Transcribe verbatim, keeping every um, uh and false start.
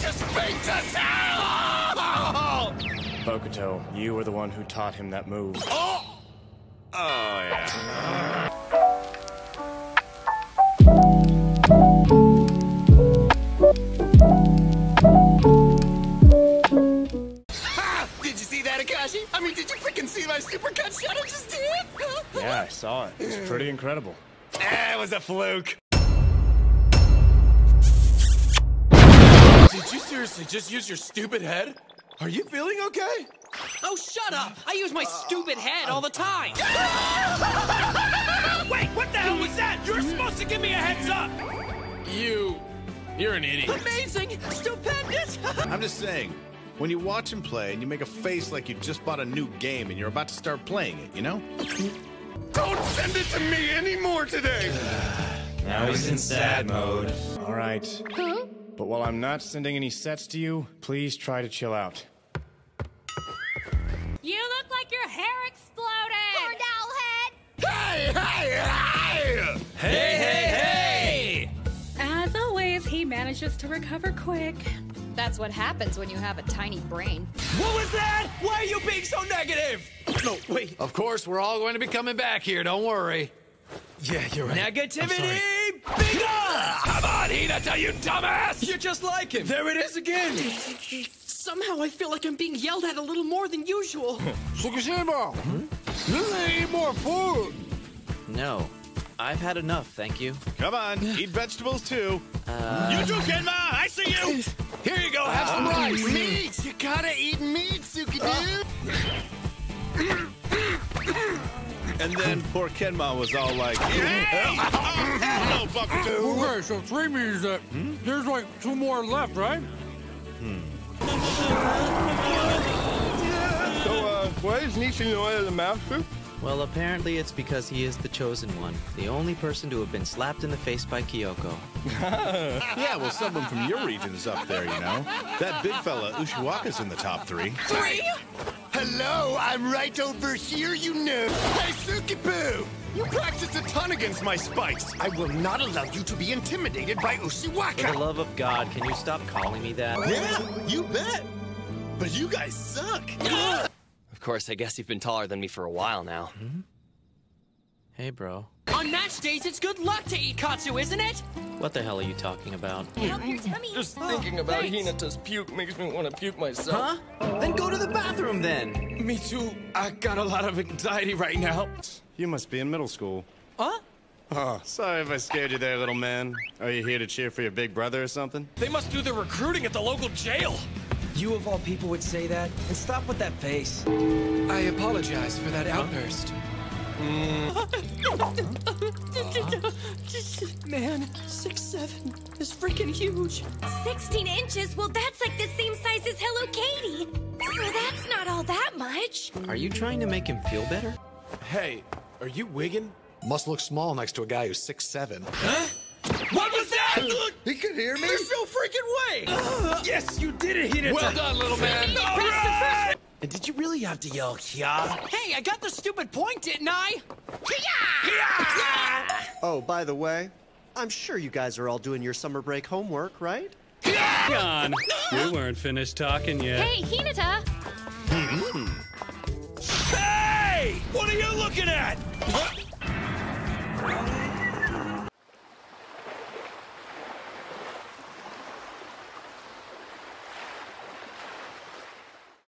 to speak to Sal! Bokuto, you were the one who taught him that move. Oh! Oh, yeah. Ha! Did you see that, Akashi? I mean, did you freaking see my super cut shot I just did? Yeah, I saw it. It was pretty incredible. Eh, it was a fluke. Did you seriously just use your stupid head? Are you feeling okay? Oh, shut up! I use my uh, stupid head uh, all the time! Wait, what the hell was that? You were supposed to give me a heads up! You... you're an idiot. Amazing! Stupendous! I'm just saying, when you watch him play and you make a face like you just bought a new game and you're about to start playing it, you know? Don't send it to me anymore today! Now he's in sad mode. All right. Huh? But while I'm not sending any sets to you, please try to chill out. You look like your hair exploded! Horned owl head! Hey, hey, hey! Hey, hey, hey! As always, he manages to recover quick. That's what happens when you have a tiny brain. What was that? Why are you being so negative? No, wait. Of course, we're all going to be coming back here, don't worry. Yeah, you're right. Negativity! Big up! Come on, Hinata, you dumbass! You're just like him! There it is again! Somehow I feel like I'm being yelled at a little more than usual. Tsukishima! Hmm? You need to eat more food! No. I've had enough, thank you. Come on, eat vegetables too! Uh... You too, Kenma! I see you! Here you go, have uh, some rice! Meat! You gotta eat meat, Tsukishima! And then poor Kenma was all like, hey! Oh, no, Bucktoo! Okay, so three means that hmm? there's like two more left, right? Hmm. So, uh, why is Nishinoya the master? Well, apparently it's because he is the chosen one. The only person to have been slapped in the face by Kiyoko. Yeah, well, someone from your region's up there, you know. That big fella, Ushiwaka's in the top three. Three? Hello, I'm right over here, you know. Hey, Tsukiboo! You practiced a ton against my spikes. I will not allow you to be intimidated by Ushiwaka. For the love of God, can you stop calling me that? Yeah, you bet. But you guys suck. Of course, I guess you've been taller than me for a while now. Mm-hmm. Hey, bro. On match days, it's good luck to eat katsu, isn't it? What the hell are you talking about? Just thinking about oh, Hinata's puke makes me want to puke myself. Huh? Then go to the bathroom, then. Me too. I got a lot of anxiety right now. You must be in middle school. Huh? Oh, sorry if I scared you there, little man. Are you here to cheer for your big brother or something? They must do their recruiting at the local jail. You of all people would say that, and stop with that face. I apologize for that huh? outburst. Mm. Uh-huh. Man, six seven is freaking huge. Sixteen inches? Well, that's like the same size as Hello Katie. So that's not all that much. Are you trying to make him feel better? Hey, are you wiggin'? Must look small next to a guy who's six seven. Huh? What was that? He could hear me? There's no freaking way! Uh, yes, you did it, Hinata! Well done, little man! All right! And did you really have to yell, Kia? Hey, I got the stupid point, didn't I? Kia! Kia! Oh, by the way, I'm sure you guys are all doing your summer break homework, right? John, we weren't finished talking yet. Hey, Hinata! Hey! What are you looking at?